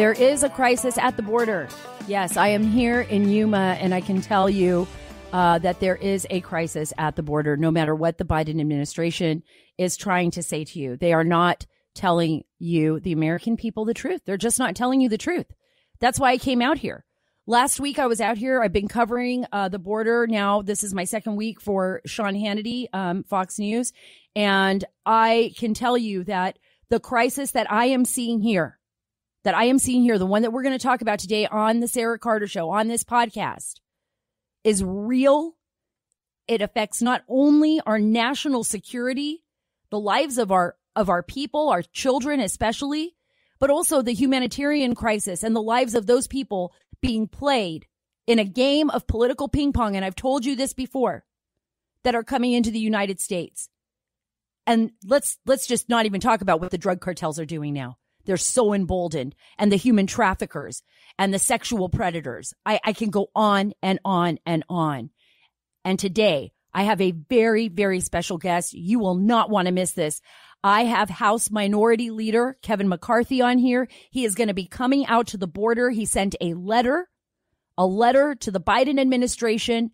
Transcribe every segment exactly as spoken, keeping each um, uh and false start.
There is a crisis at the border. Yes, I am here in Yuma, and I can tell you uh, that there is a crisis at the border, no matter what the Biden administration is trying to say to you. They are not telling you, the American people, the truth. They're just not telling you the truth. That's why I came out here. Last week, I was out here. I've been covering uh, the border. Now, this is my second week for Sean Hannity, um, Fox News. And I can tell you that the crisis that I am seeing here, that I am seeing here, the one that we're going to talk about today on the Sarah Carter Show, on this podcast, is real. It affects not only our national security, the lives of our of our people, our children especially, but also the humanitarian crisis and the lives of those people being played in a game of political ping pong, and I've told you this before, that are coming into the United States. And let's let's just not even talk about what the drug cartels are doing now. They're so emboldened, and the human traffickers and the sexual predators. I, I can go on and on and on. And today, I have a very, very special guest. You will not want to miss this. I have House Minority Leader Kevin McCarthy on here. He is going to be coming out to the border. He sent a letter, a letter to the Biden administration,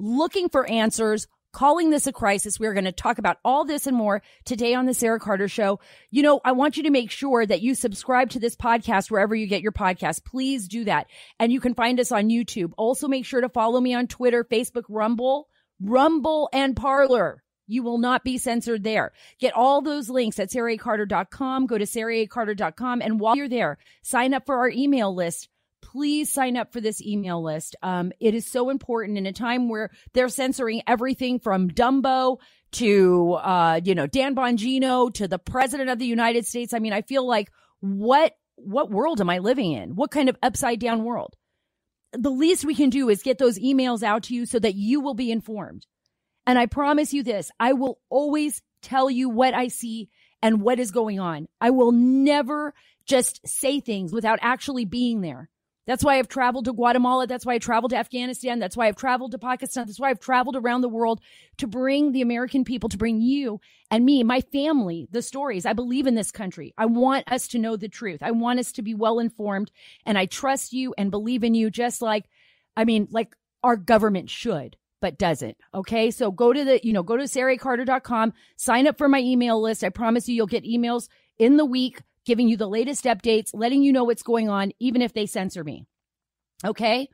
looking for answers, calling this a crisis. We're going to talk about all this and more today on the Sarah Carter Show. You know, I want you to make sure that you subscribe to this podcast wherever you get your podcast. Please do that. And you can find us on YouTube. Also, make sure to follow me on Twitter, Facebook, Rumble, Rumble, and Parler. You will not be censored there. Get all those links at Sarah A Carter dot com. Go to Sarah A Carter dot com. And while you're there, sign up for our email list. Please sign up for this email list. Um, it is so important in a time where they're censoring everything from Dumbo to, uh, you know, Dan Bongino to the president of the United States. I mean, I feel like what what world am I living in? What kind of upside down world? The least we can do is get those emails out to you so that you will be informed. And I promise you this, I will always tell you what I see and what is going on. I will never just say things without actually being there. That's why I've traveled to Guatemala. That's why I traveled to Afghanistan. That's why I've traveled to Pakistan. That's why I've traveled around the world to bring the American people, to bring you and me, my family, the stories. I believe in this country. I want us to know the truth. I want us to be well-informed, and I trust you and believe in you just like, I mean, like our government should. But doesn't. Okay. So go to the, you know, go to Sarah A Carter dot com, sign up for my email list. I promise you, you'll get emails in the week, giving you the latest updates, letting you know what's going on, even if they censor me. Okay.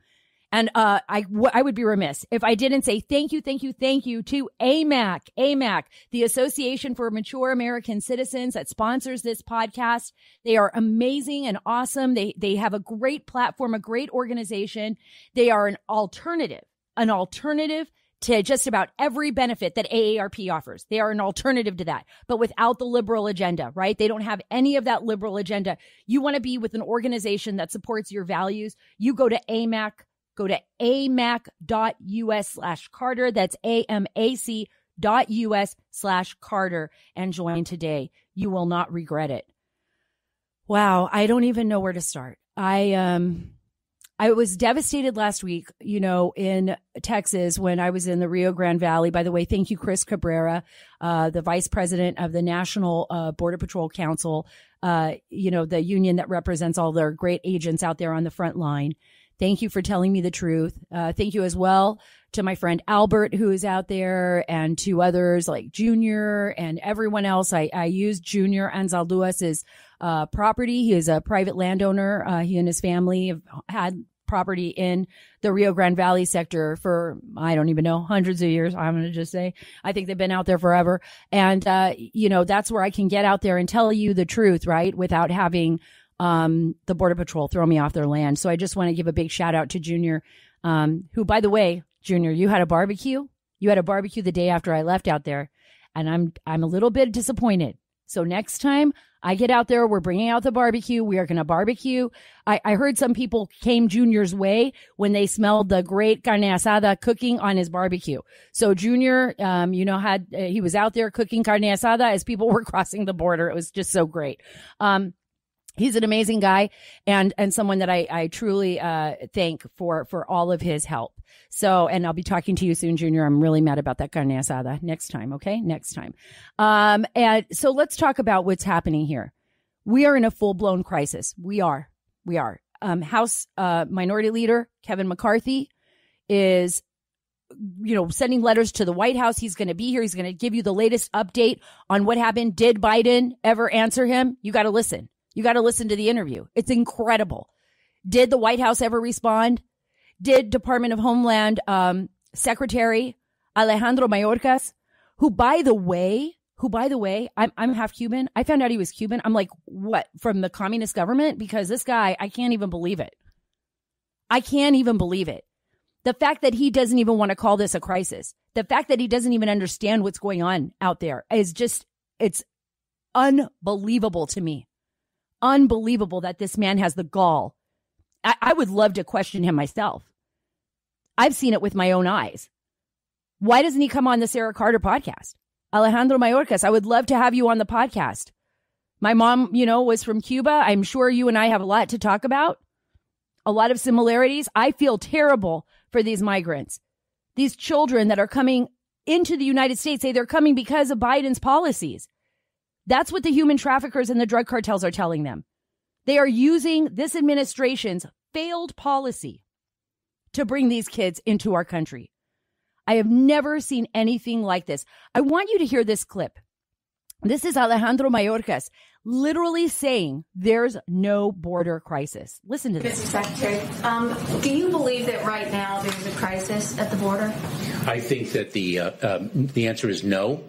And uh, I, w- I would be remiss if I didn't say thank you, thank you, thank you to A M A C, A M A C, the Association for Mature American Citizens that sponsors this podcast. They are amazing and awesome. They, they have a great platform, a great organization. They are an alternative. An alternative to just about every benefit that A A R P offers. They are an alternative to that, but without the liberal agenda, right? They don't have any of that liberal agenda. You want to be with an organization that supports your values. You go to A M A C, go to amac dot U S slash Carter. That's A M A C dot U S slash Carter and join today. You will not regret it. Wow. I don't even know where to start. I, um, I was devastated last week, you know, in Texas when I was in the Rio Grande Valley. By the way, thank you, Chris Cabrera, uh, the vice president of the National uh, Border Patrol Council, uh, you know, the union that represents all their great agents out there on the front line. Thank you for telling me the truth. Uh, thank you as well to my friend Albert, who is out there, and to others like Junior and everyone else. I, I used Junior Anzalduas' uh, property. He is a private landowner. Uh, he and his family have had property in the Rio Grande Valley sector for, I don't even know, hundreds of years. I'm going to just say, I think they've been out there forever. And, uh, you know, that's where I can get out there and tell you the truth, right? Without having um, the Border Patrol throw me off their land. So I just want to give a big shout out to Junior, um, who, by the way, Junior, you had a barbecue. You had a barbecue the day after I left out there. And I'm, I'm a little bit disappointed. So next time I get out there, we're bringing out the barbecue. We are going to barbecue. I, I heard some people came Junior's way when they smelled the great carne asada cooking on his barbecue. So Junior, um, you know, had uh, he was out there cooking carne asada as people were crossing the border. It was just so great. Um, he's an amazing guy and and someone that I, I truly uh, thank for for all of his help. So, and I'll be talking to you soon, Junior. I'm really mad about that carne asada. Next time, okay? Next time. Um, and so let's talk about what's happening here. We are in a full-blown crisis. We are. We are. Um, House uh, Minority Leader Kevin McCarthy is, you know, sending letters to the White House. He's going to be here. He's going to give you the latest update on what happened. Did Biden ever answer him? You got to listen. You got to listen to the interview. It's incredible. Did the White House ever respond? Did Department of Homeland um, Secretary Alejandro Mayorkas, who, by the way, who, by the way, I'm, I'm half Cuban. I found out he was Cuban. I'm like, what, from the communist government? Because this guy, I can't even believe it. I can't even believe it. The fact that he doesn't even want to call this a crisis, the fact that he doesn't even understand what's going on out there is just, it's unbelievable to me. Unbelievable that this man has the gall. I, I would love to question him myself. I've seen it with my own eyes. Why doesn't he come on the Sarah Carter podcast? Alejandro Mayorkas, I would love to have you on the podcast. My mom, you know, was from Cuba. I'm sure you and I have a lot to talk about. A lot of similarities. I feel terrible for these migrants, these children that are coming into the United States. Say they're coming because of Biden's policies. That's what the human traffickers and the drug cartels are telling them. They are using this administration's failed policy to bring these kids into our country. I have never seen anything like this. I want you to hear this clip. This is Alejandro Mayorkas literally saying there's no border crisis. Listen to this. Mister Secretary, um, do you believe that right now there's a crisis at the border? I think that the uh, um, the answer is no.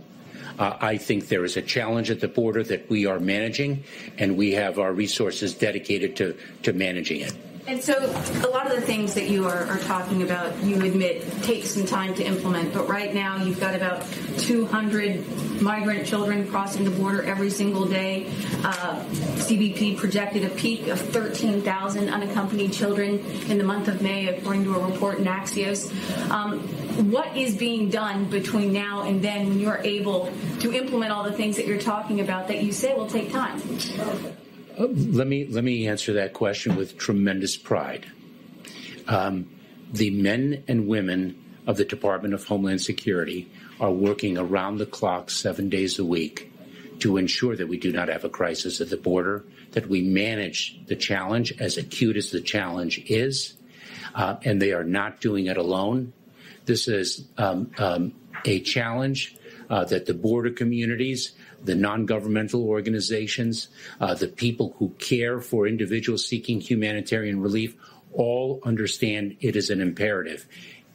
Uh, I think there is a challenge at the border that we are managing, and we have our resources dedicated to, to managing it. And so a lot of the things that you are, are talking about, you admit, take some time to implement. But right now you've got about two hundred migrant children crossing the border every single day. Uh, C B P projected a peak of thirteen thousand unaccompanied children in the month of May, according to a report in Axios. Um, what is being done between now and then when you're able to implement all the things that you're talking about that you say will take time? Let me let me answer that question with tremendous pride. Um, the men and women of the Department of Homeland Security are working around the clock seven days a week to ensure that we do not have a crisis at the border, that we manage the challenge as acute as the challenge is, uh, and they are not doing it alone. This is um, um, a challenge uh, that the border communities, the non-governmental organizations, uh, the people who care for individuals seeking humanitarian relief, all understand it is an imperative.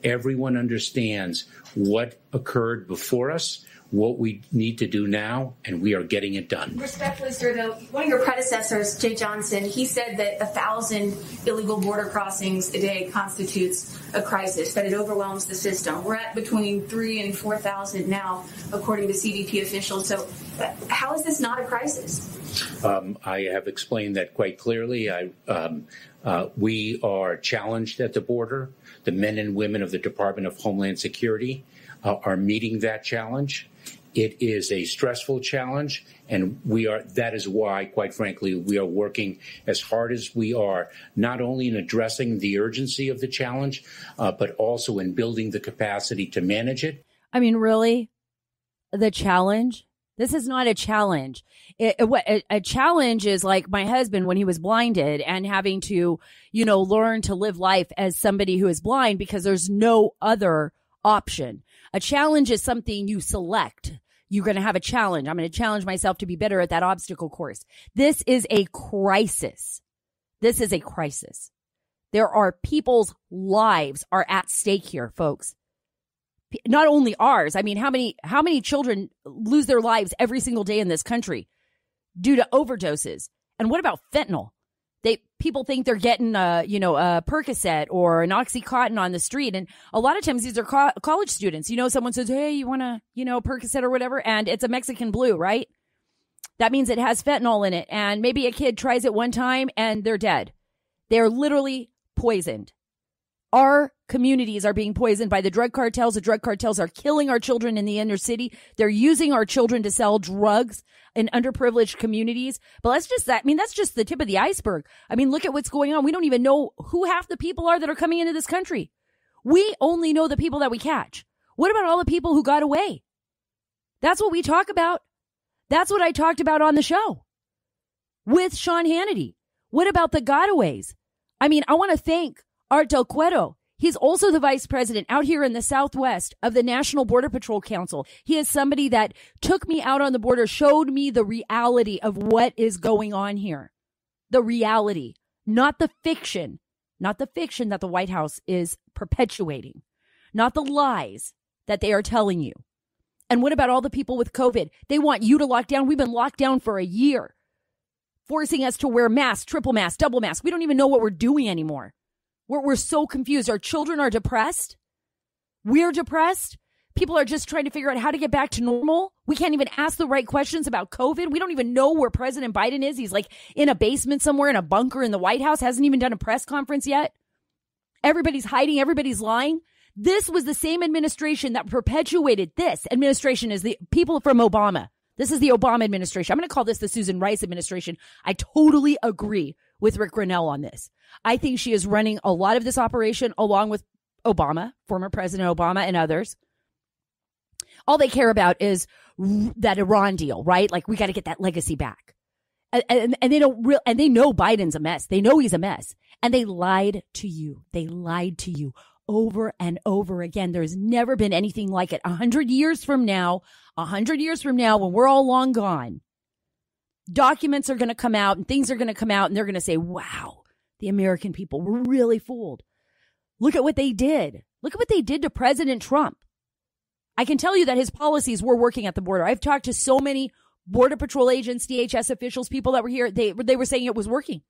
Everyone understands what occurred before us, what we need to do now, and we are getting it done. Respectfully, sir, though, one of your predecessors, Jay Johnson, he said that one thousand illegal border crossings a day constitutes a crisis, that it overwhelms the system. We're at between three thousand and four thousand now, according to C B P officials. So how is this not a crisis? Um, I have explained that quite clearly. I, um, uh, we are challenged at the border. The men and women of the Department of Homeland Security uh, are meeting that challenge. It is a stressful challenge, and we are. That is why, quite frankly, we are working as hard as we are, not only in addressing the urgency of the challenge, uh, but also in building the capacity to manage it. I mean, really, the challenge? This is not a challenge. It, it, a challenge is like my husband when he was blinded and having to, you know, learn to live life as somebody who is blind because there's no other option. A challenge is something you select. You're going to have a challenge. I'm going to challenge myself to be better at that obstacle course. This is a crisis. This is a crisis. There are people's lives are at stake here, folks. Not only ours. I mean, how many how many children lose their lives every single day in this country due to overdoses? And what about fentanyl? They people think they're getting a you know a Percocet or an OxyContin on the street, and a lot of times these are co- college students. You know, someone says, "Hey, you want to you know Percocet or whatever," and it's a Mexican blue, right? That means it has fentanyl in it, and maybe a kid tries it one time and they're dead. They're literally poisoned. Our communities are being poisoned by the drug cartels. The drug cartels are killing our children in the inner city. They're using our children to sell drugs in underprivileged communities. But let's just, I mean, that's just the tip of the iceberg. I mean, look at what's going on. We don't even know who half the people are that are coming into this country. We only know the people that we catch. What about all the people who got away? That's what we talk about. That's what I talked about on the show with Sean Hannity. What about the gotaways? I mean, I want to thank Art Del Cueto. He's also the vice president out here in the Southwest of the National Border Patrol Council. He is somebody that took me out on the border, showed me the reality of what is going on here. The reality, not the fiction, not the fiction that the White House is perpetuating, not the lies that they are telling you. And what about all the people with COVID? They want you to lock down. We've been locked down for a year, forcing us to wear masks, triple masks, double masks. We don't even know what we're doing anymore. We're, we're so confused. Our children are depressed. We're depressed. People are just trying to figure out how to get back to normal. We can't even ask the right questions about COVID. We don't even know where President Biden is. He's like in a basement somewhere in a bunker in the White House. Hasn't even done a press conference yet. Everybody's hiding. Everybody's lying. This was the same administration that perpetuated this administration is the people from Obama. This is the Obama administration. I'm going to call this the Susan Rice administration. I totally agree with Rick Grenell on this. I think she is running a lot of this operation along with Obama, former President Obama and others. All they care about is that Iran deal, right? Like, we got to get that legacy back. And, and, and they don't real, and they know Biden's a mess. They know he's a mess. And they lied to you. They lied to you over and over again. There's never been anything like it. A hundred years from now, a hundred years from now, when we're all long gone, documents are going to come out and things are going to come out and they're going to say, wow, the American people were really fooled. Look at what they did. Look at what they did to President Trump. I can tell you that his policies were working at the border. I've talked to so many Border Patrol agents, D H S officials, people that were here. They, they were saying it was working.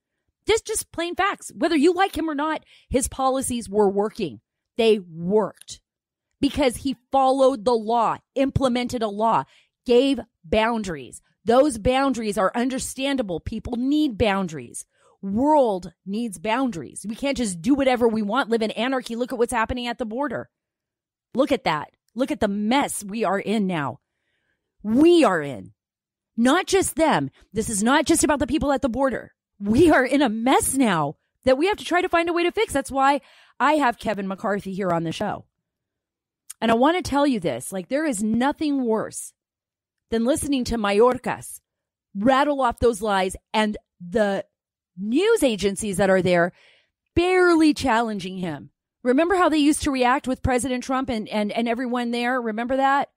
Just, just plain facts. Whether you like him or not, his policies were working. They worked because he followed the law, implemented a law, gave boundaries. Those boundaries are understandable. People need boundaries. World needs boundaries. We can't just do whatever we want, live in anarchy. Look at what's happening at the border. Look at that. Look at the mess we are in now. We are in. Not just them. This is not just about the people at the border. We are in a mess now that we have to try to find a way to fix. That's why I have Kevin McCarthy here on the show. And I want to tell you this, like, there is nothing worse than listening to Mayorkas rattle off those lies and the news agencies that are there barely challenging him. Remember how they used to react with President Trump and, and, and everyone there? Remember that?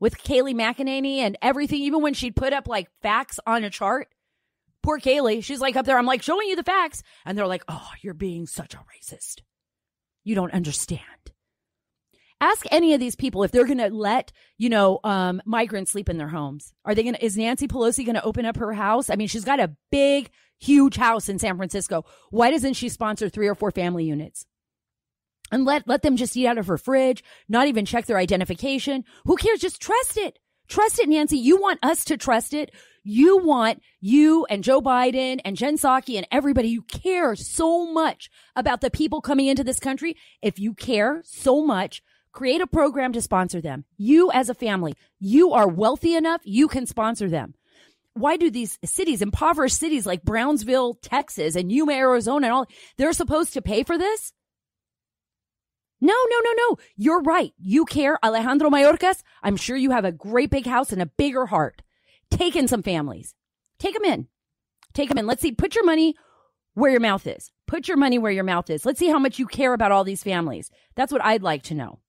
With Kayleigh McEnany and everything, even when she'd put up like facts on a chart. Poor Kayleigh. She's like up there. I'm like showing you the facts. And they're like, oh, you're being such a racist. You don't understand. Ask any of these people if they're going to let, you know, um, migrants sleep in their homes. Are they going to, is Nancy Pelosi going to open up her house? I mean, she's got a big, huge house in San Francisco. Why doesn't she sponsor three or four family units? And let, let them just eat out of her fridge, not even check their identification. Who cares? Just trust it. Trust it, Nancy. You want us to trust it. You want you and Joe Biden and Jen Psaki and everybody. You care so much about the people coming into this country. If you care so much, create a program to sponsor them. You as a family, you are wealthy enough. You can sponsor them. Why do these cities, impoverished cities like Brownsville, Texas and Yuma, Arizona and all, they're supposed to pay for this? No, no, no, no. You're right. You care. Alejandro Mayorkas, I'm sure you have a great big house and a bigger heart. Take in some families. Take them in. Take them in. Let's see. Put your money where your mouth is. Put your money where your mouth is. Let's see how much you care about all these families. That's what I'd like to know.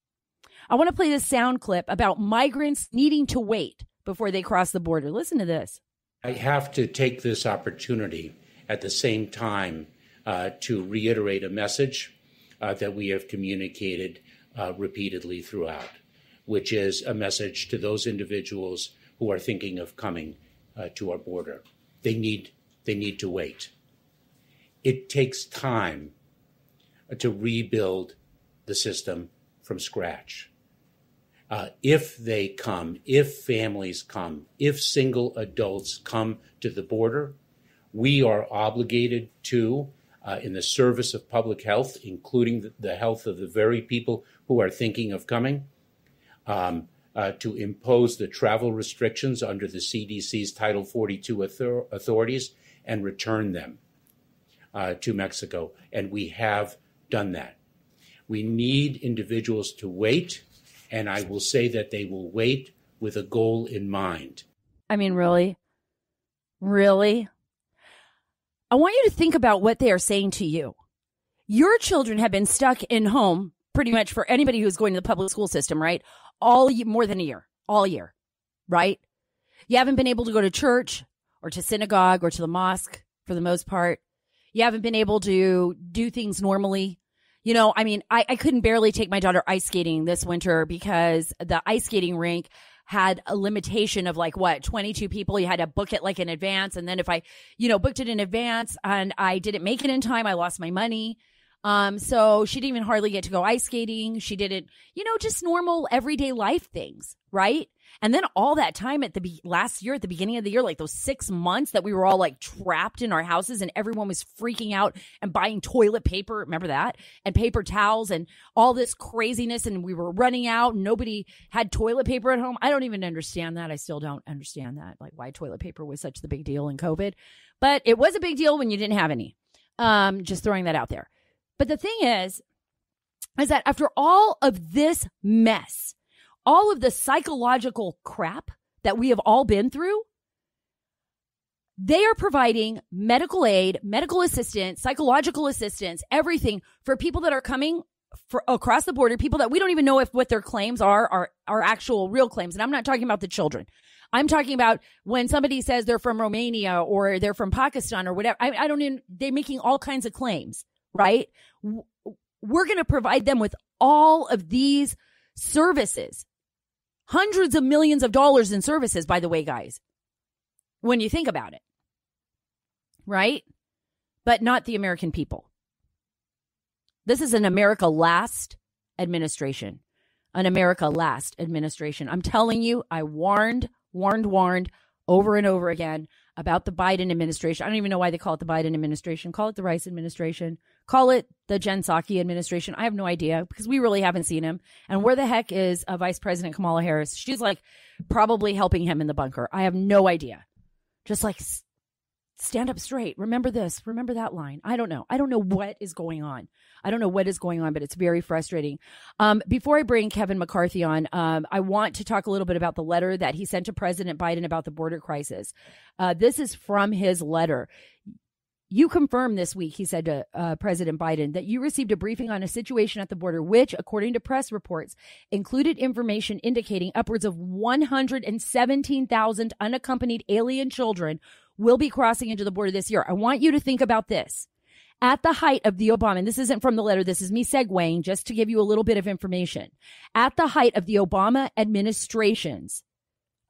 I want to play this sound clip about migrants needing to wait before they cross the border. Listen to this. I have to take this opportunity at the same time uh, to reiterate a message Uh, that we have communicated uh, repeatedly throughout, which is a message to those individuals who are thinking of coming uh, to our border. They need, they need to wait. It takes time to rebuild the system from scratch. Uh, if they come, if families come, if single adults come to the border, we are obligated to Uh, in the service of public health, including the, the health of the very people who are thinking of coming, um, uh, to impose the travel restrictions under the C D C's Title forty-two author- authorities and return them uh, to Mexico. And we have done that. We need individuals to wait, and I will say that they will wait with a goal in mind. I mean, really? Really? I want you to think about what they are saying to you. Your children have been stuck in home pretty much for anybody who's going to the public school system, right? All year, more than a year, all year, right? You haven't been able to go to church or to synagogue or to the mosque for the most part. You haven't been able to do things normally. You know, I mean, I, I couldn't barely take my daughter ice skating this winter because the ice skating rink had a limitation of like, what, twenty-two people. You had to book it like in advance. And then if I, you know, booked it in advance and I didn't make it in time, I lost my money. Um, so she didn't even hardly get to go ice skating. She didn't, you know, just normal everyday life things, right? And then all that time at the be- last year, at the beginning of the year, like those six months that we were all like trapped in our houses and everyone was freaking out and buying toilet paper. Remember that? And paper towels and all this craziness. And we were running out. Nobody had toilet paper at home. I don't even understand that. I still don't understand that. Like why toilet paper was such the big deal in COVID. But it was a big deal when you didn't have any. Um, just throwing that out there. But the thing is, is that after all of this mess, all of the psychological crap that we have all been through, they are providing medical aid, medical assistance, psychological assistance, everything for people that are coming for, across the border, people that we don't even know if what their claims are, are, are actual real claims. And I'm not talking about the children. I'm talking about when somebody says they're from Romania or they're from Pakistan or whatever. I, I don't even, they're making all kinds of claims, right? We're going to provide them with all of these services. Hundreds of millions of dollars in services, by the way, guys, when you think about it, right? But not the American people. This is an America last administration, an America last administration. I'm telling you, I warned, warned, warned over and over again about the Biden administration. I don't even know why they call it the Biden administration. Call it the Rice administration. Call it the Jen Psaki administration. I have no idea because we really haven't seen him. And where the heck is uh, Vice President Kamala Harris? She's like probably helping him in the bunker. I have no idea. Just like s- stand up straight. Remember this. Remember that line. I don't know. I don't know what is going on. I don't know what is going on, but it's very frustrating. Um, before I bring Kevin McCarthy on, um, I want to talk a little bit about the letter that he sent to President Biden about the border crisis. Uh, this is from his letter. You confirmed this week, he said to uh, President Biden, that you received a briefing on a situation at the border, which, according to press reports, included information indicating upwards of one hundred seventeen thousand unaccompanied alien children will be crossing into the border this year. I want you to think about this. At the height of the Obama, and this isn't from the letter, this is me segueing just to give you a little bit of information. At the height of the Obama administration's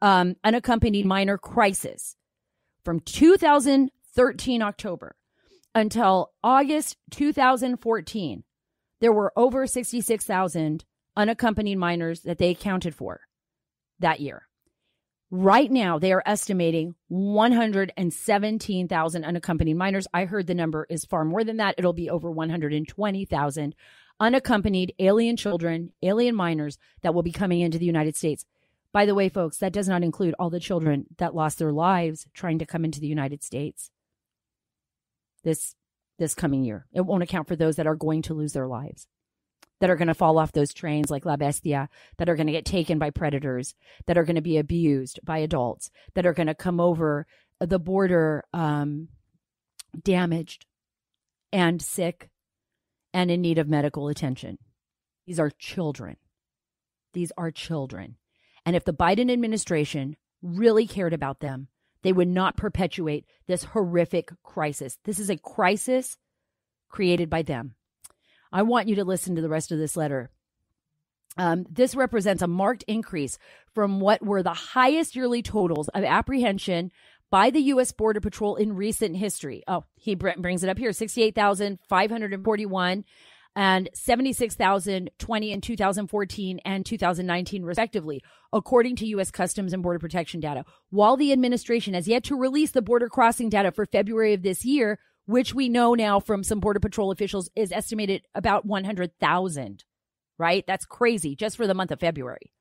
um, unaccompanied minor crisis, from two thousand thirteen October until August two thousand fourteen, there were over sixty-six thousand unaccompanied minors that they accounted for that year. Right now, they are estimating one hundred seventeen thousand unaccompanied minors. I heard the number is far more than that. It'll be over one hundred twenty thousand unaccompanied alien children, alien minors that will be coming into the United States. By the way, folks, that does not include all the children that lost their lives trying to come into the United States this this coming year. It won't account for those that are going to lose their lives, that are going to fall off those trains like La Bestia, that are going to get taken by predators, that are going to be abused by adults, that are going to come over the border um, damaged and sick and in need of medical attention. These are children. These are children. And if the Biden administration really cared about them, they would not perpetuate this horrific crisis. This is a crisis created by them. I want you to listen to the rest of this letter. Um, this represents a marked increase from what were the highest yearly totals of apprehension by the U S. Border Patrol in recent history. Oh, he brings it up here, sixty-eight thousand five hundred forty-one and seventy-six thousand twenty in two thousand fourteen and two thousand nineteen, respectively, according to U S. Customs and Border Protection data. While the administration has yet to release the border crossing data for February of this year, which we know now from some Border Patrol officials is estimated about one hundred thousand, right? That's crazy, just for the month of February.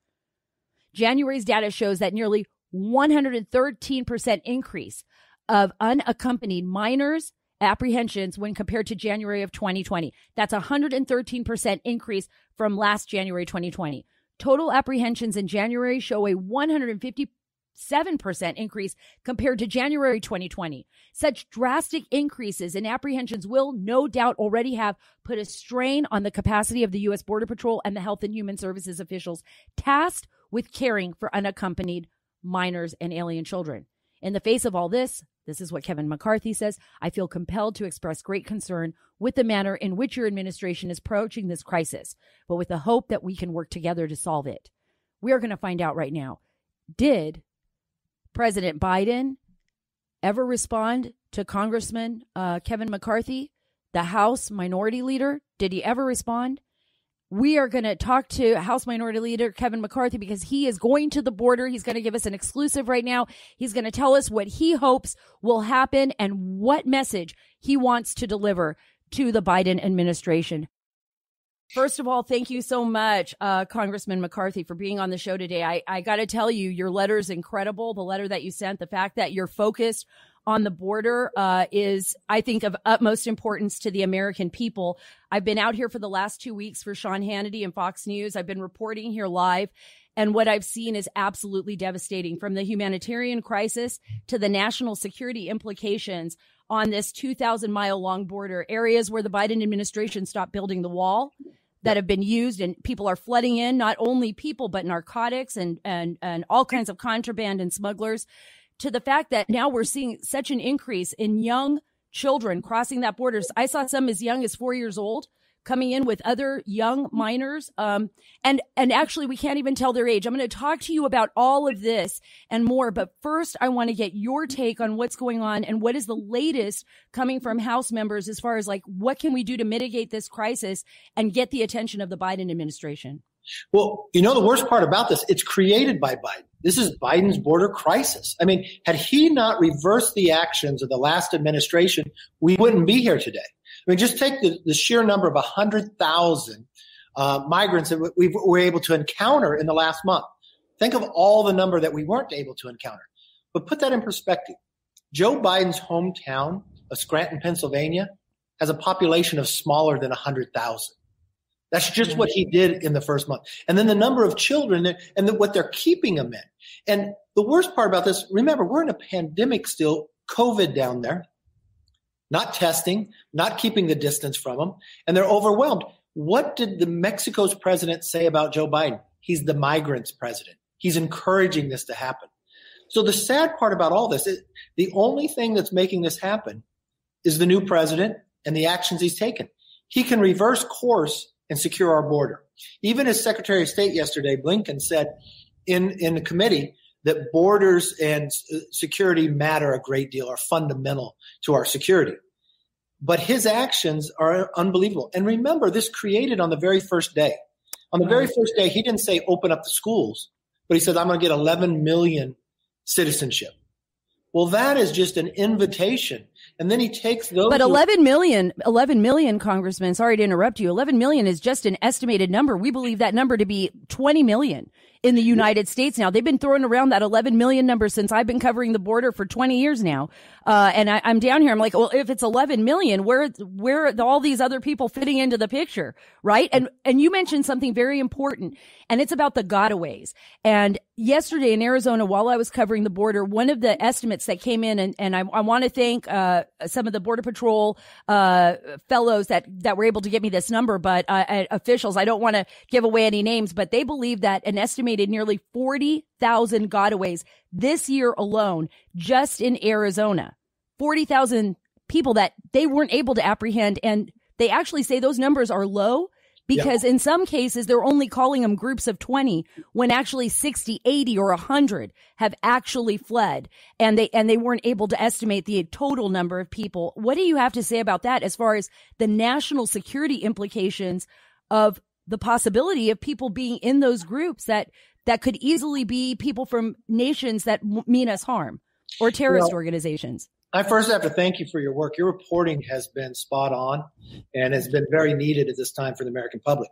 January's data shows that nearly one hundred thirteen percent increase of unaccompanied minors apprehensions when compared to January of twenty twenty. That's one hundred thirteen percent increase from last January twenty twenty. Total apprehensions in January show a 150 seven percent increase compared to January twenty twenty. Such drastic increases in apprehensions will no doubt already have put a strain on the capacity of the U S Border Patrol and the Health and Human Services officials tasked with caring for unaccompanied minors and alien children. In the face of all this, this is what Kevin McCarthy says, I feel compelled to express great concern with the manner in which your administration is approaching this crisis, but with the hope that we can work together to solve it. We are going to find out right now, did President Biden ever respond to Congressman uh, Kevin McCarthy, the House Minority Leader? Did he ever respond? We are going to talk to House Minority Leader Kevin McCarthy because he is going to the border. He's going to give us an exclusive right now. He's going to tell us what he hopes will happen and what message he wants to deliver to the Biden administration. First of all, thank you so much, uh, Congressman McCarthy, for being on the show today. I, I got to tell you, your letter is incredible. The letter that you sent, the fact that you're focused on the border uh, is, I think, of utmost importance to the American people. I've been out here for the last two weeks for Sean Hannity and Fox News. I've been reporting here live. And what I've seen is absolutely devastating, from the humanitarian crisis to the national security implications on this two thousand mile long border, areas where the Biden administration stopped building the wall that have been used, and people are flooding in, not only people, but narcotics and, and, and all kinds of contraband and smugglers, to the fact that now we're seeing such an increase in young children crossing that border. I saw some as young as four years old coming in with other young minors. Um, and, and actually, we can't even tell their age. I'm going to talk to you about all of this and more. But first, I want to get your take on what's going on and what is the latest coming from House members as far as, like, what can we do to mitigate this crisis and get the attention of the Biden administration? Well, you know, the worst part about this, it's created by Biden. This is Biden's border crisis. I mean, had he not reversed the actions of the last administration, we wouldn't be here today. I mean, just take the, the sheer number of one hundred thousand uh, migrants that we were able to encounter in the last month. Think of all the number that we weren't able to encounter. But put that in perspective. Joe Biden's hometown of Scranton, Pennsylvania, has a population of smaller than one hundred thousand. That's just what he did in the first month. And then the number of children and the, what they're keeping them in. And the worst part about this, remember, we're in a pandemic still, COVID down there, not testing, not keeping the distance from them, and they're overwhelmed. What did the Mexico's president say about Joe Biden? He's the migrants' president. He's encouraging this to happen. So the sad part about all this is the only thing that's making this happen is the new president and the actions he's taken. He can reverse course and secure our border. Even as Secretary of State yesterday, Blinken, said in, in the committee that borders and security matter a great deal, are fundamental to our security. But his actions are unbelievable. And remember, this created on the very first day. On the very first day, he didn't say open up the schools, but he said, I'm going to get eleven million citizenship. Well, that is just an invitation. And then he takes those. But eleven million, eleven million, Congressman, sorry to interrupt you. eleven million is just an estimated number. We believe that number to be twenty million in the United States now. They've been throwing around that eleven million number since I've been covering the border for twenty years now. Uh, and I, I'm down here. I'm like, well, if it's eleven million, where, where are all these other people fitting into the picture? Right. And, and you mentioned something very important, and it's about the gotaways. And yesterday in Arizona, while I was covering the border, one of the estimates that came in, and, and I, I want to thank, uh, some of the Border Patrol, uh, fellows that, that were able to give me this number, but, uh, officials, I don't want to give away any names, but they believe that an estimated nearly forty thousand gotaways this year alone, just in Arizona, forty thousand people that they weren't able to apprehend. And they actually say those numbers are low because yeah. in some cases, they're only calling them groups of twenty when actually sixty, eighty or one hundred have actually fled. And they and they weren't able to estimate the total number of people. What do you have to say about that as far as the national security implications of the possibility of people being in those groups that that could easily be people from nations that w- mean us harm or terrorist well, organizations? I first have to thank you for your work. Your reporting has been spot on and has been very needed at this time for the American public.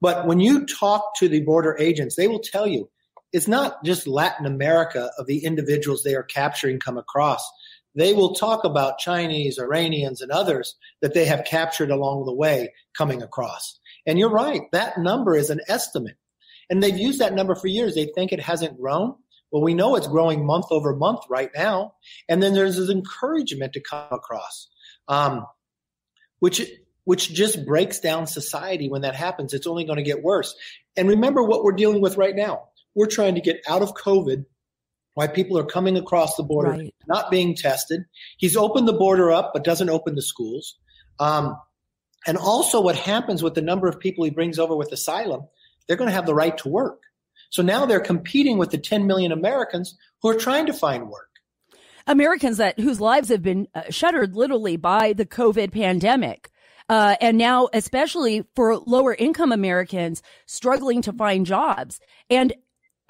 But when you talk to the border agents, they will tell you it's not just Latin America of the individuals they are capturing come across. They will talk about Chinese, Iranians, and others that they have captured along the way coming across. And you're right, that number is an estimate. And they've used that number for years. They think it hasn't grown. Well, we know it's growing month over month right now. And then there's this encouragement to come across, um, which which just breaks down society. When that happens, it's only going to get worse. And remember what we're dealing with right now. We're trying to get out of COVID, why people are coming across the border, right, not being tested. He's opened the border up, but doesn't open the schools. Um, and also what happens with the number of people he brings over with asylum, they're going to have the right to work. So now they're competing with the ten million Americans who are trying to find work. Americans that whose lives have been uh, shuttered literally by the COVID pandemic. Uh, and now, especially for lower income Americans struggling to find jobs. And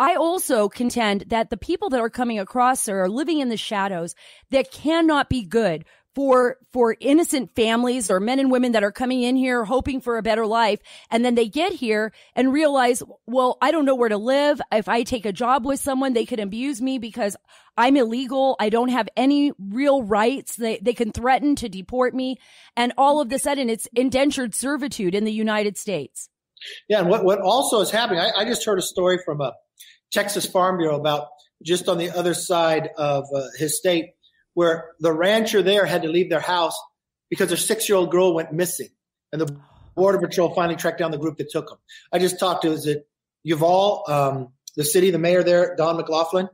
I also contend that the people that are coming across are living in the shadows that cannot be good for for innocent families or men and women that are coming in here hoping for a better life. And then they get here and realize, well, I don't know where to live. If I take a job with someone, they could abuse me because I'm illegal. I don't have any real rights. They, they can threaten to deport me. And all of a sudden, it's indentured servitude in the United States. Yeah. And what, what also is happening, I, I just heard a story from a Texas Farm Bureau about just on the other side of uh, his state, where the rancher there had to leave their house because their six-year-old girl went missing. And the Border Patrol finally tracked down the group that took them. I just talked to, is it Uval, um, the city, the mayor there, Don McLaughlin?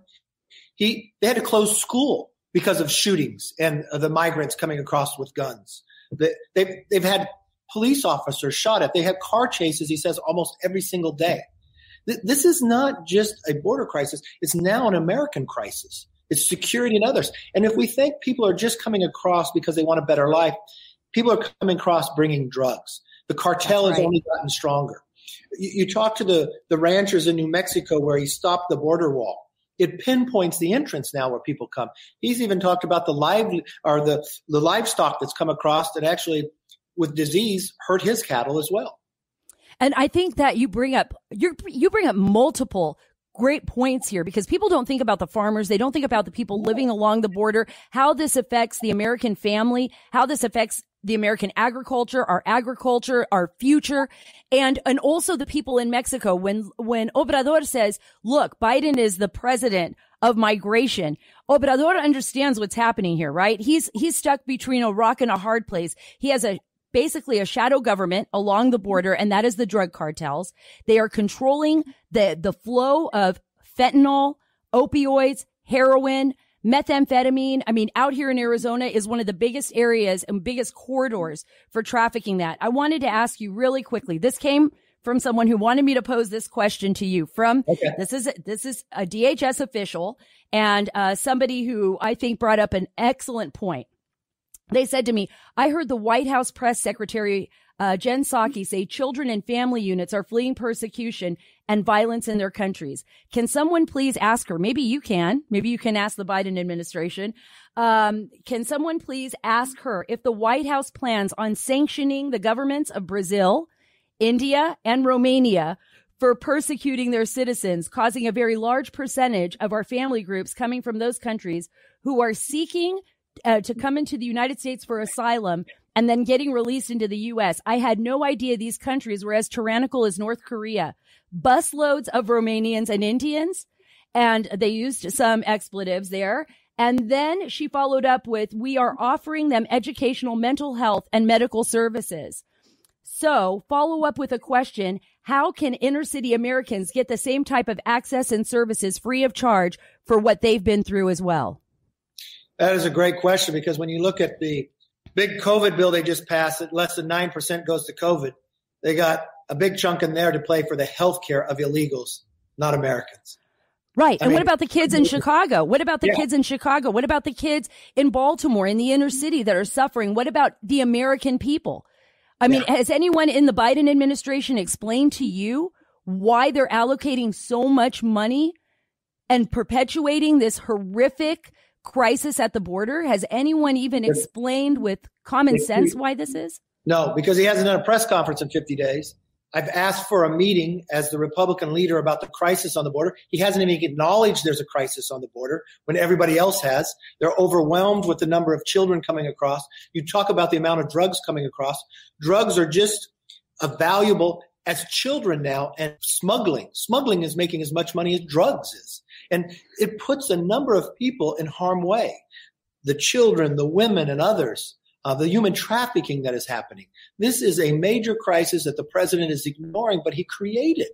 He, they had to close school because of shootings and uh, the migrants coming across with guns. They, they've, they've had police officers shot at. They had car chases, he says, almost every single day. This is not just a border crisis. It's now an American crisis. It's security and others. And if we think people are just coming across because they want a better life, people are coming across bringing drugs. The cartel That's has right. only gotten stronger. You, you talk to the, the ranchers in New Mexico where he stopped the border wall. It pinpoints the entrance now where people come. He's even talked about the live or the, the livestock that's come across that actually, with disease, hurt his cattle as well. And I think that you bring up you you bring up multiple great points here, because people don't think about the farmers. They don't think about the people living along the border, how this affects the American family, how this affects the American agriculture, our agriculture, our future, and and also the people in Mexico. When when Obrador says, look, Biden is the president of migration, Obrador understands what's happening here, right? He's he's stuck between a rock and a hard place. He has a basically a shadow government along the border, and that is the drug cartels. They are controlling the, the flow of fentanyl, opioids, heroin, methamphetamine. I mean, out here in Arizona is one of the biggest areas and biggest corridors for trafficking that. I wanted to ask you really quickly. This came from someone who wanted me to pose this question to you from, okay. this is, this is a D H S official and uh, somebody who I think brought up an excellent point. They said to me, I heard the White House press secretary, uh, Jen Psaki, say children and family units are fleeing persecution and violence in their countries. Can someone please ask her? Maybe you can. Maybe you can ask the Biden administration. Um, can someone please ask her if the White House plans on sanctioning the governments of Brazil, India, and Romania for persecuting their citizens, causing a very large percentage of our family groups coming from those countries who are seeking Uh, to come into the United States for asylum and then getting released into the U S. I had no idea these countries were as tyrannical as North Korea. Busloads of Romanians and Indians, and they used some expletives there. And then she followed up with, we are offering them educational, mental health, and medical services. So follow up with a question, how can inner city Americans get the same type of access and services free of charge for what they've been through as well? That is a great question, because when you look at the big COVID bill they just passed, less than nine percent goes to COVID. They got a big chunk in there to play for the health care of illegals, not Americans. Right. I and mean, what about the kids in Chicago? What about the yeah. kids in Chicago? What about the kids in Baltimore, in the inner city that are suffering? What about the American people? I mean, yeah. has anyone in the Biden administration explained to you why they're allocating so much money and perpetuating this horrific crisis at the border? Has anyone even explained with common sense why this is? No, because he hasn't done a press conference in fifty days. I've asked for a meeting as the Republican leader about the crisis on the border. He hasn't even acknowledged there's a crisis on the border when everybody else has. They're overwhelmed with the number of children coming across. You talk about the amount of drugs coming across. Drugs are just as valuable as children now, and smuggling. Smuggling is making as much money as drugs is. And it puts a number of people in harm's way, the children, the women, and others, uh, the human trafficking that is happening. This is a major crisis that the president is ignoring, but he created.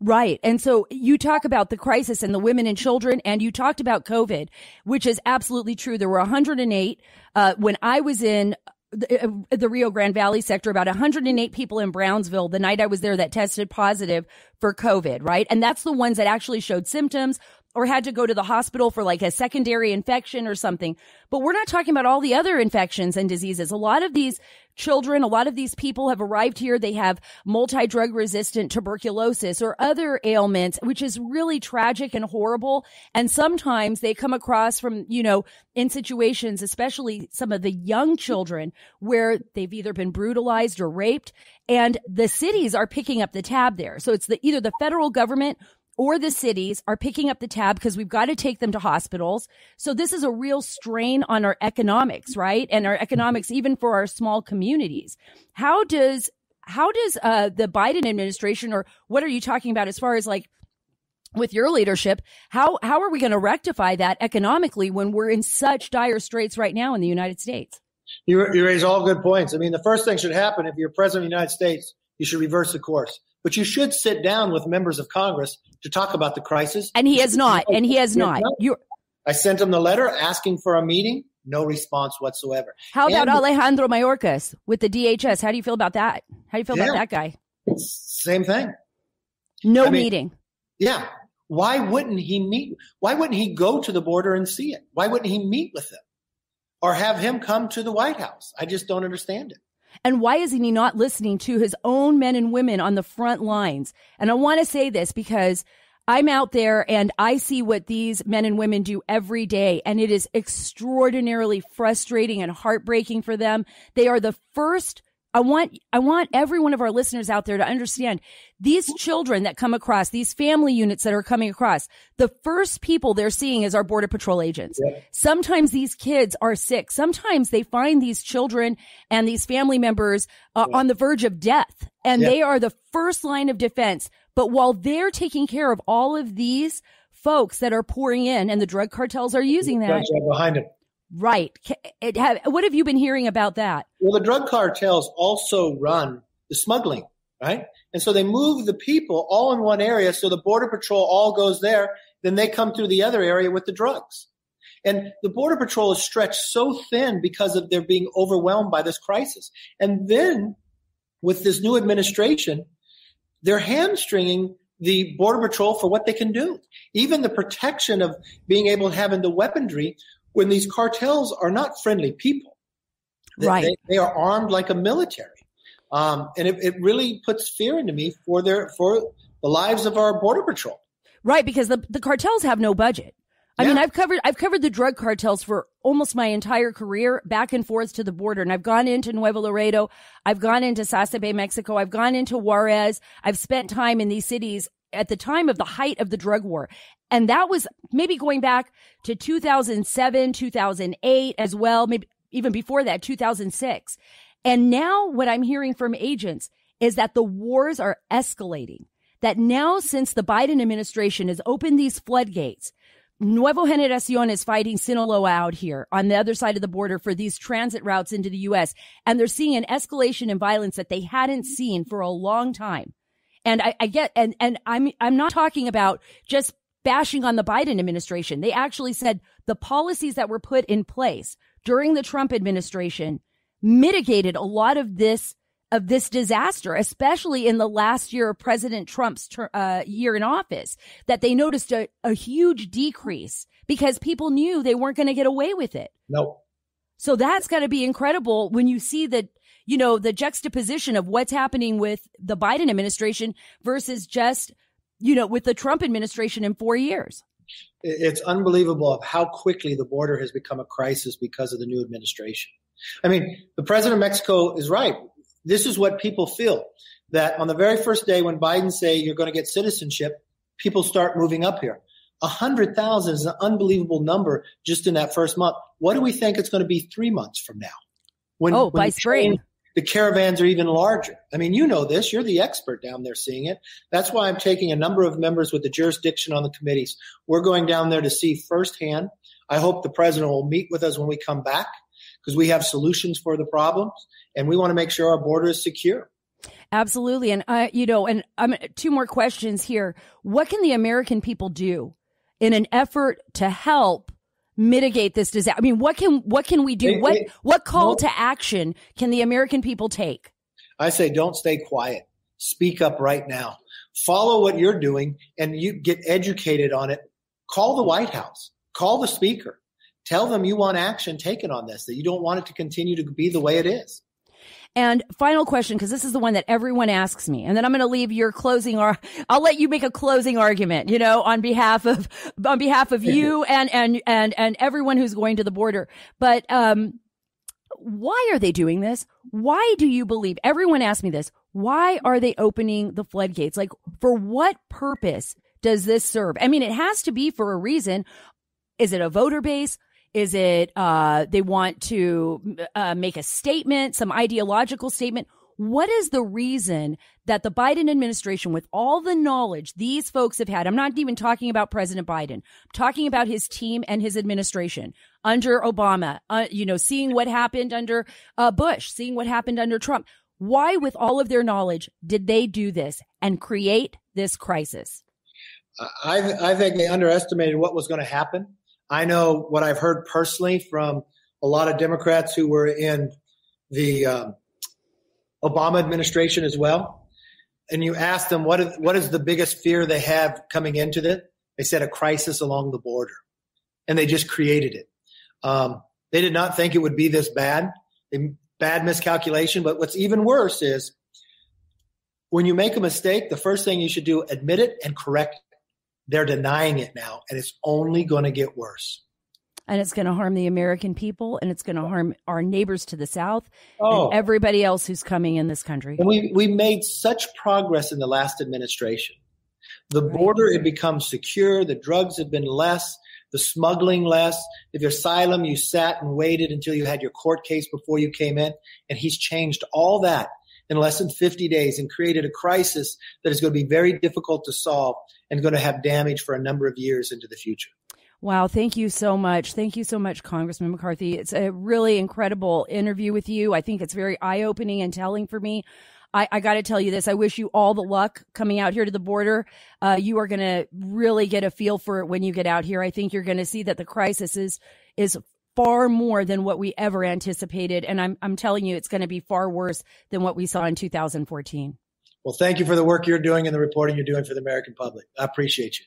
Right. And so you talk about the crisis and the women and children, and you talked about COVID, which is absolutely true. There were one hundred eight uh, when I was in the, the Rio Grande Valley sector, about one hundred eight people in Brownsville the night I was there that tested positive for COVID. Right. And that's the ones that actually showed symptoms or had to go to the hospital for like a secondary infection or something. But we're not talking about all the other infections and diseases. A lot of these children, a lot of these people have arrived here. They have multi-drug resistant tuberculosis or other ailments, which is really tragic and horrible. And sometimes they come across from, you know, in situations, especially some of the young children, where they've either been brutalized or raped. And the cities are picking up the tab there. So it's the either the federal government or the cities are picking up the tab because we've got to take them to hospitals. So this is a real strain on our economics, right? And our economics, even for our small communities. How does, how does uh, the Biden administration, or what are you talking about as far as like with your leadership, how, how are we going to rectify that economically when we're in such dire straits right now in the United States? You, you raise all good points. I mean, the first thing should happen if you're president of the United States, you should reverse the course. But you should sit down with members of Congress to talk about the crisis. And he has not. And he has not. You're- I sent him the letter asking for a meeting. No response whatsoever. How about and- Alejandro Mayorkas with the D H S? How do you feel about that? How do you feel yeah. about that guy? Same thing. No I mean, meeting. Yeah. Why wouldn't he meet? Why wouldn't he go to the border and see it? Why wouldn't he meet with them or have him come to the White House? I just don't understand it. And why is he not listening to his own men and women on the front lines? And I want to say this because I'm out there and I see what these men and women do every day. And it is extraordinarily frustrating and heartbreaking for them. They are the first. I want I want every one of our listeners out there to understand these children that come across, these family units that are coming across, the first people they're seeing is our Border Patrol agents. Yeah. Sometimes these kids are sick. Sometimes they find these children and these family members uh, yeah. on the verge of death, and yeah. they are the first line of defense. But while they're taking care of all of these folks that are pouring in, and the drug cartels are using that behind them. Right. It have, what have you been hearing about that? Well, the drug cartels also run the smuggling, right? And so they move the people all in one area. So the Border Patrol all goes there. Then they come through the other area with the drugs. And the Border Patrol is stretched so thin because of their being overwhelmed by this crisis. And then with this new administration, they're hamstringing the Border Patrol for what they can do. Even the protection of being able to have in the weaponry when these cartels are not friendly people. They, right. they, they are armed like a military. Um, and it, it really puts fear into me for their for the lives of our Border Patrol. Right, because the, the cartels have no budget. I yeah. mean, I've covered I've covered the drug cartels for almost my entire career, back and forth to the border. And I've gone into Nuevo Laredo. I've gone into Sasebe, Mexico. I've gone into Juarez. I've spent time in these cities at the time of the height of the drug war. And that was maybe going back to two thousand seven, two thousand eight as well, maybe even before that, two thousand six. And now what I'm hearing from agents is that the wars are escalating, that now since the Biden administration has opened these floodgates, Nuevo Generacion is fighting Sinaloa out here on the other side of the border for these transit routes into the U S. And they're seeing an escalation in violence that they hadn't seen for a long time. And I, I get, and, and I'm, I'm not talking about just bashing on the Biden administration. They actually said the policies that were put in place during the Trump administration mitigated a lot of this of this disaster, especially in the last year of President Trump's ter- uh, year in office, that they noticed a, a huge decrease because people knew they weren't going to get away with it. No. So that's got to be incredible when you see the, you know, the juxtaposition of what's happening with the Biden administration versus just, you know, with the Trump administration in four years. It's unbelievable of how quickly the border has become a crisis because of the new administration. I mean, the president of Mexico is right. This is what people feel, that on the very first day when Biden say you're going to get citizenship, people start moving up here. one hundred thousand is an unbelievable number just in that first month. What do we think it's going to be three months from now? When, oh, when by spring. the caravans are even larger. I mean, you know this. You're the expert down there seeing it. That's why I'm taking a number of members with the jurisdiction on the committees. We're going down there to see firsthand. I hope the president will meet with us when we come back, because we have solutions for the problems, and we want to make sure our border is secure. Absolutely. And, uh, you know, and um, two more questions here. What can the American people do in an effort to help mitigate this disaster? I mean, what can what can we do? It, what it, what call no, to action can the American people take? I say, don't stay quiet. Speak up right now. Follow what you're doing, and you get educated on it. Call the White House. Call the speaker. Tell them you want action taken on this, that you don't want it to continue to be the way it is. And final question, because this is the one that everyone asks me, and then I'm going to leave your closing, or I'll let you make a closing argument, you know, on behalf of on behalf of you and and and and everyone who's going to the border. But um, why are they doing this? Why do you believe? Everyone asks me this. Why are they opening the floodgates? Like, for what purpose does this serve? I mean, it has to be for a reason. Is it a voter base? Is it uh, they want to uh, make a statement, some ideological statement? What is the reason that the Biden administration, with all the knowledge these folks have had — I'm not even talking about President Biden, I'm talking about his team and his administration under Obama, uh, you know, seeing what happened under uh, Bush, seeing what happened under Trump — why, with all of their knowledge, did they do this and create this crisis? I, th- I think they underestimated what was going to happen. I know what I've heard personally from a lot of Democrats who were in the um, Obama administration as well. And you ask them, what is, what is the biggest fear they have coming into this? They said a crisis along the border, and they just created it. Um, they did not think it would be this bad, a bad miscalculation. But what's even worse is, when you make a mistake, the first thing you should do, admit it and correct it. They're denying it now, and it's only going to get worse. And it's going to harm the American people, and it's going to harm our neighbors to the south oh. and everybody else who's coming in this country. And we we made such progress in the last administration. The right. border had become secure. The drugs have been less, the smuggling less. If you're asylum, you sat and waited until you had your court case before you came in, and he's changed all that in less than fifty days and created a crisis that is going to be very difficult to solve and going to have damage for a number of years into the future. Wow. Thank you so much. Thank you so much, Congressman McCarthy. It's a really incredible interview with you. I think it's very eye-opening and telling for me. I, I got to tell you this. I wish you all the luck coming out here to the border. Uh, you are going to really get a feel for it when you get out here. I think you're going to see that the crisis is is. far more than what we ever anticipated. And I'm I'm telling you, it's going to be far worse than what we saw in two thousand fourteen. Well, thank you for the work you're doing and the reporting you're doing for the American public. I appreciate you.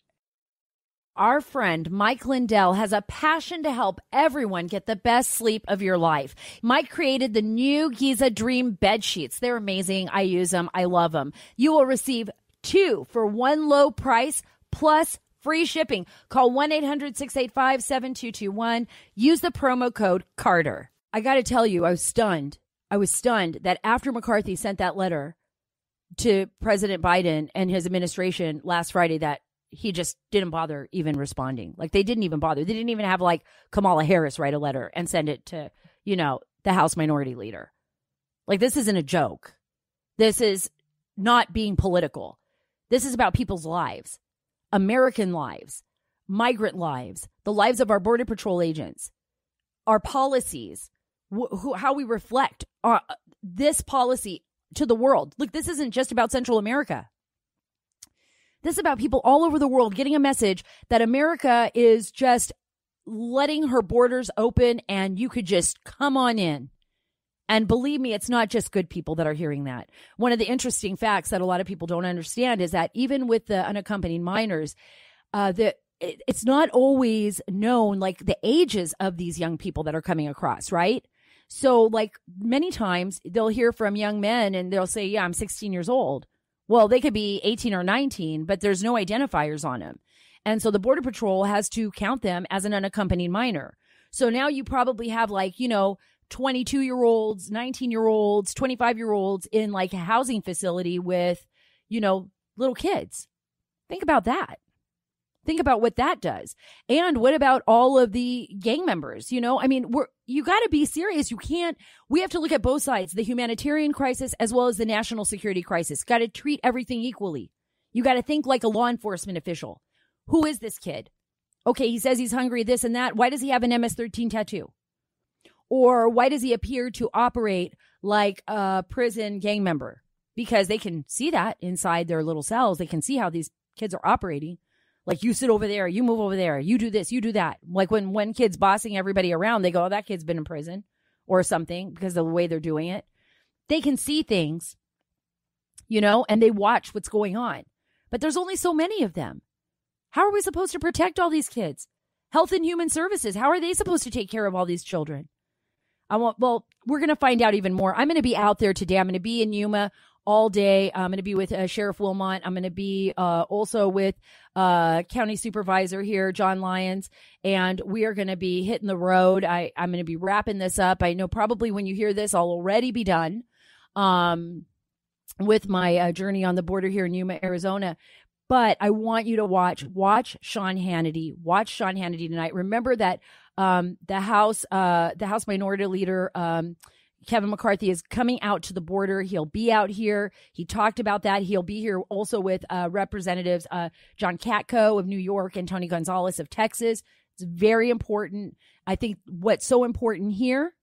Our friend Mike Lindell has a passion to help everyone get the best sleep of your life. Mike created the new Giza Dream bed sheets. They're amazing. I use them. I love them. You will receive two for one low price, plus free shipping. Call one eight hundred, six eight five, seven two two one. Use the promo code Carter. I got to tell you, I was stunned. I was stunned that after McCarthy sent that letter to President Biden and his administration last Friday, that he just didn't bother even responding. Like, they didn't even bother. They didn't even have, like, Kamala Harris write a letter and send it to, you know, the House Minority Leader. Like, this isn't a joke. This is not being political. This is about people's lives. American lives, migrant lives, the lives of our Border Patrol agents, our policies, wh- who, how we reflect uh, this policy to the world. Look, this isn't just about Central America. This is about people all over the world getting a message that America is just letting her borders open and you could just come on in. And believe me, it's not just good people that are hearing that. One of the interesting facts that a lot of people don't understand is that even with the unaccompanied minors, uh, the, it, it's not always known, like, the ages of these young people that are coming across, right? So, like, many times they'll hear from young men and they'll say, yeah, I'm sixteen years old. Well, they could be eighteen or nineteen, but there's no identifiers on them. And so the Border Patrol has to count them as an unaccompanied minor. So now you probably have, like, you know, twenty-two-year-olds, nineteen-year-olds, twenty-five-year-olds in, like, a housing facility with, you know, little kids. Think about that. Think about what that does. And what about all of the gang members? You know, I mean, we're you got to be serious. You can't. We have to look at both sides, the humanitarian crisis as well as the national security crisis. Got to treat everything equally. You got to think like a law enforcement official. Who is this kid? Okay, he says he's hungry, this and that. Why does he have an M S thirteen tattoo? Or why does he appear to operate like a prison gang member? Because they can see that inside their little cells. They can see how these kids are operating. Like, you sit over there, you move over there, you do this, you do that. Like when one kid's bossing everybody around, they go, oh, that kid's been in prison or something because of the way they're doing it. They can see things, you know, and they watch what's going on. But there's only so many of them. How are we supposed to protect all these kids? Health and Human Services, how are they supposed to take care of all these children? I want, well, we're going to find out even more. I'm going to be out there today. I'm going to be in Yuma all day. I'm going to be with uh, Sheriff Wilmont. I'm going to be uh, also with uh, County Supervisor here, John Lyons, and we are going to be hitting the road. I, I'm going to be wrapping this up. I know probably when you hear this, I'll already be done um, with my uh, journey on the border here in Yuma, Arizona. But I want you to watch, watch Sean Hannity, watch Sean Hannity tonight. Remember that um, the House, uh, the House Minority Leader, um, Kevin McCarthy, is coming out to the border. He'll be out here. He talked about that. He'll be here also with uh, Representatives uh, John Katko of New York and Tony Gonzalez of Texas. It's very important. I think what's so important here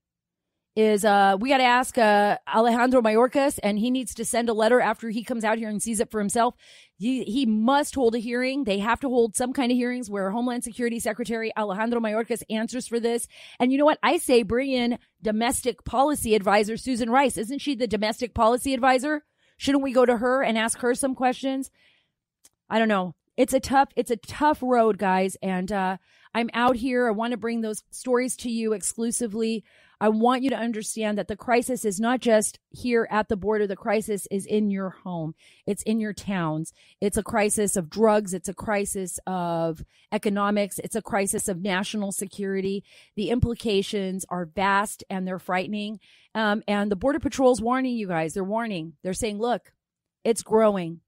is uh, we got to ask uh, Alejandro Mayorkas, and he needs to send a letter after he comes out here and sees it for himself. He, he must hold a hearing. They have to hold some kind of hearings where Homeland Security Secretary Alejandro Mayorkas answers for this. And you know what? I say bring in domestic policy advisor Susan Rice. Isn't she the domestic policy advisor? Shouldn't we go to her and ask her some questions? I don't know. It's a tough, it's a tough road, guys. And uh, I'm out here. I want to bring those stories to you exclusively. I want you to understand that the crisis is not just here at the border. The crisis is in your home. It's in your towns. It's a crisis of drugs. It's a crisis of economics. It's a crisis of national security. The implications are vast and they're frightening. Um, and the Border Patrol's warning you guys. They're warning. They're saying, look, it's growing.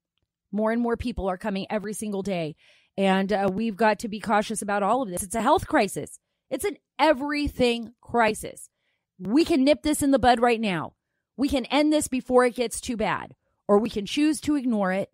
More and more people are coming every single day. And uh, we've got to be cautious about all of this. It's a health crisis. It's an everything crisis. We can nip this in the bud right now. We can end this before it gets too bad, or we can choose to ignore it.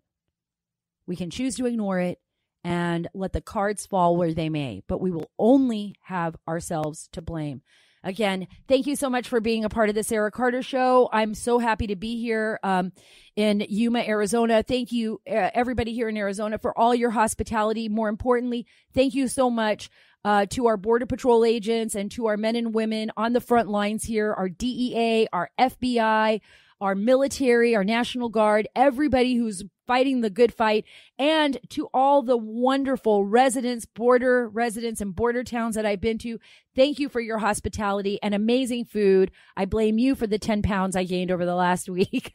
We can choose to ignore it and let the cards fall where they may, but we will only have ourselves to blame. Again, thank you so much for being a part of the Sarah Carter Show. I'm so happy to be here um, in Yuma, Arizona. Thank you, uh, everybody here in Arizona, for all your hospitality. More importantly, thank you so much uh, to our Border Patrol agents and to our men and women on the front lines here, our D E A, our F B I, our military, our National Guard, everybody who's fighting the good fight, and to all the wonderful residents, border residents and border towns that I've been to. Thank you for your hospitality and amazing food. I blame you for the ten pounds I gained over the last week.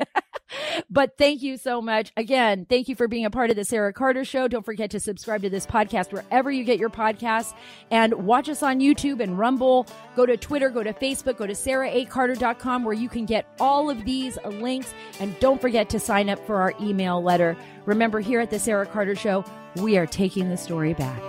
But thank you so much. Again, thank you for being a part of the Sarah Carter Show. Don't forget to subscribe to this podcast wherever you get your podcasts, and watch us on YouTube and Rumble. Go to Twitter, go to Facebook, go to Sarah A Carter dot com, where you can get all of these links. And don't forget to sign up for our email letter. Remember, here at the Sarah Carter Show, we are taking the story back.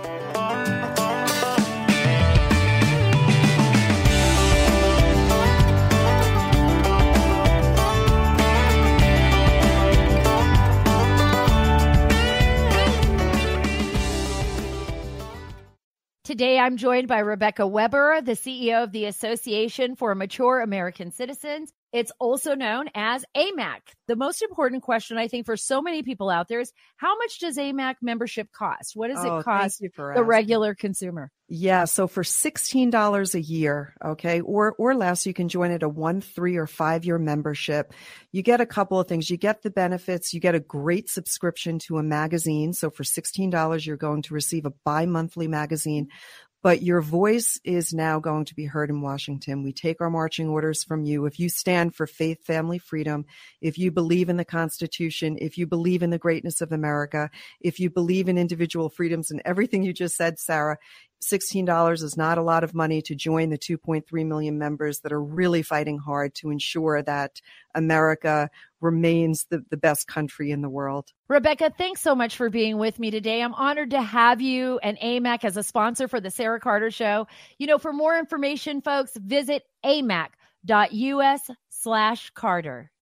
Today, I'm joined by Rebecca Weber, the C E O of the Association for Mature American Citizens. It's also known as A M A C. The most important question, I think, for so many people out there is, how much does A M A C membership cost? What does oh, it cost the asking. regular consumer? Yeah, so for sixteen dollars a year, okay, or or less, you can join at a one, three, or five-year membership. You get a couple of things. You get the benefits. You get a great subscription to a magazine. So for sixteen dollars, you're going to receive a bi-monthly magazine. But your voice is now going to be heard in Washington. We take our marching orders from you. If you stand for faith, family, freedom, if you believe in the Constitution, if you believe in the greatness of America, if you believe in individual freedoms and everything you just said, Sarah, sixteen dollars is not a lot of money to join the two point three million members that are really fighting hard to ensure that America remains the, the best country in the world. Rebecca, thanks so much for being with me today. I'm honored to have you and A M A C as a sponsor for the Sarah Carter Show. You know, for more information, folks, visit amac dot us slash Carter.